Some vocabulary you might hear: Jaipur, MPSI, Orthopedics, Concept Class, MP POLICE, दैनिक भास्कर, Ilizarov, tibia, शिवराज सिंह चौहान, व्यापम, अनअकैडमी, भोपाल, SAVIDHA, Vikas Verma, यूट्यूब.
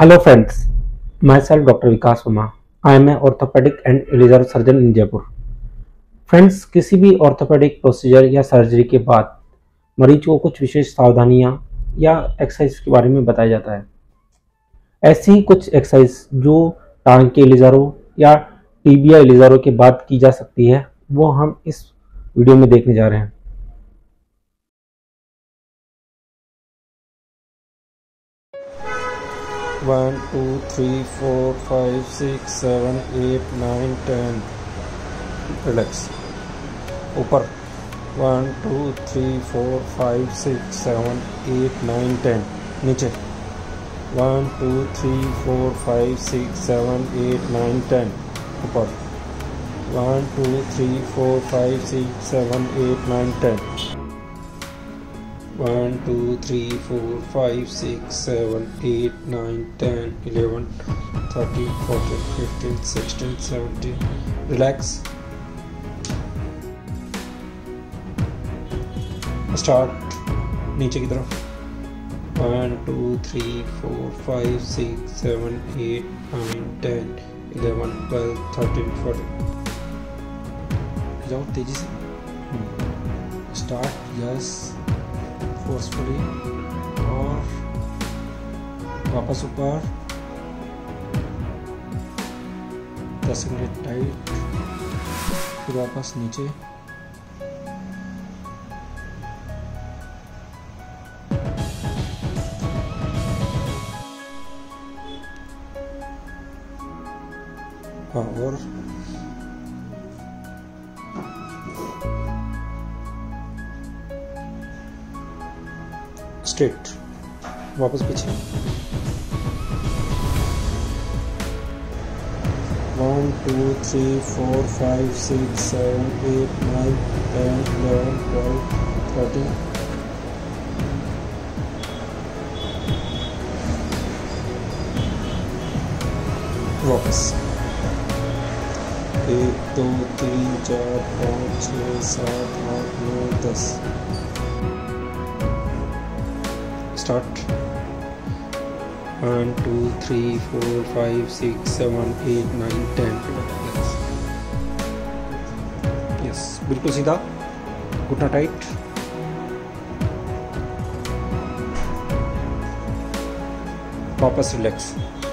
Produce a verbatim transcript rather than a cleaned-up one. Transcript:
Hello friends, myself Doctor Vikas Verma. I am an orthopedic and Ilizarov surgeon in Jaipur. Friends, किसी भी orthopedic procedure या surgery के बाद मरीज को कुछ विशेष सावधानियाँ या एक्सरसाइज के बारे में बताया जाता है। ऐसी ही कुछ एक्सरसाइज जो टांग के Ilizarov या टीबिया Ilizarov के बाद की जा सकती है वो हम इस वीडियो में देखने जा रहे हैं। One two three four five six seven eight nine ten relax ऊपर one two three four five six seven eight nine ten नीचे one two three four five six seven eight nine ten ऊपर one two three four five six seven eight nine ten one two three four five six seven eight nine ten eleven thirteen fourteen fifteen sixteen seventeen relax start नीचे की तरफ one two three four five six seven eight nine ten eleven twelve thirteen fourteen जाओ तेजी से start yes forcefully और वापस ऊपर दस मिनट टाइट फिर वापस नीचे हाँ और स्ट्रेट वापस पीछे one two three four five six seven eight nine ten eleven twelve thirteen वापस एक दो तीन चार पाँच छः सात आठ नौ दस Start one two three four five six seven eight nine ten yes बिल्कुल सीधा घुटना टाइट वापस रिलैक्स